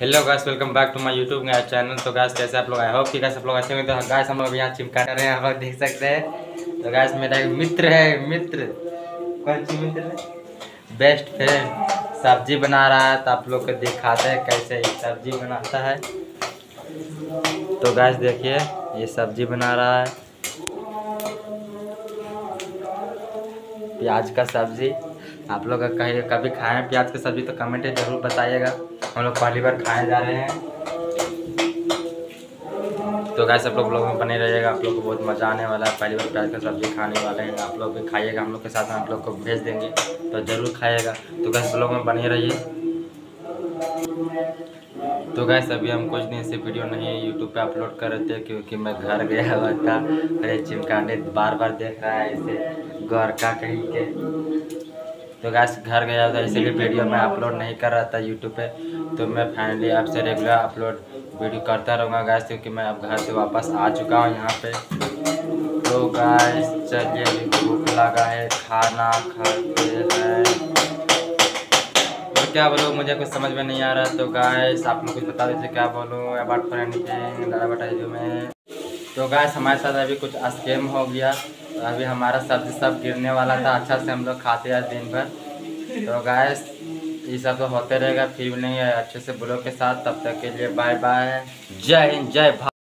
Hello guys, welcome back to my YouTube channel. तो guys कैसे आप लोग, आई होप कि गाइस आप लोग अच्छे होंगे। तो गाइस हम लोग यहाँ चिमका कर रहे हैं, आप लोग देख सकते हैं। तो गाइस मेरा एक मित्र है, कौन सी मित्र है, बेस्ट फ्रेंड, सब्जी बना रहा है। तो आप लोग को दिखाते हैं कैसे सब्जी बनाता है। तो गाइस देखिए ये सब्जी बना रहा है, प्याज का सब्जी। आप लोग कहीं कभी खाए हैं प्याज की सब्जी तो कमेंट में जरूर बताइएगा। हम लोग पहली बार खाए जा रहे हैं। तो गाइस आप लोग ब्लॉग में बने रहिएगा, आप लोग को बहुत मज़ा आने वाला है। पहली बार प्याज का सब्जी खाने वाले हैं, आप लोग भी खाइएगा। हम लोग के साथ में आप लोग को भेज देंगे, तो ज़रूर खाइएगा। तो गाइस ब्लॉग में बने रहिए। तो गाइस अभी हम कुछ दिन से वीडियो नहीं यूट्यूब पर अपलोड कर रहे थे, क्योंकि मैं घर गया हुआ था। अरे चिमकाने बार बार देख रहा है इसे, घर का कहीं के। तो गाइस घर गया था, इसीलिए वीडियो मैं अपलोड नहीं कर रहा था यूट्यूब पे। तो मैं फाइनली आपसे रेगुलर अपलोड वीडियो करता रहूँगा गाइस, क्योंकि मैं अब घर से वापस आ चुका हूँ यहाँ पे। तो गाइस चलिए, भूख लगा है, खाना खाते हैं। तो क्या बोलूँ, मुझे कुछ समझ में नहीं आ रहा। तो गाइस आप लोग कुछ बता दीजिए, क्या बोलूँ अबाउट फ्रेंडिंग दादा बताइए मैं। तो गाइस हमारे साथ अभी कुछ स्कैम हो गया। तो अभी हमारा सब्जी सब गिरने वाला था, अच्छा से हम लोग खाते हैं दिन भर। तो गाइस ये सब तो होते रहेगा, फिर भी नहीं है अच्छे से ब्लॉग के साथ। तब तक के लिए बाय बाय, जय हिंद, जय भारत।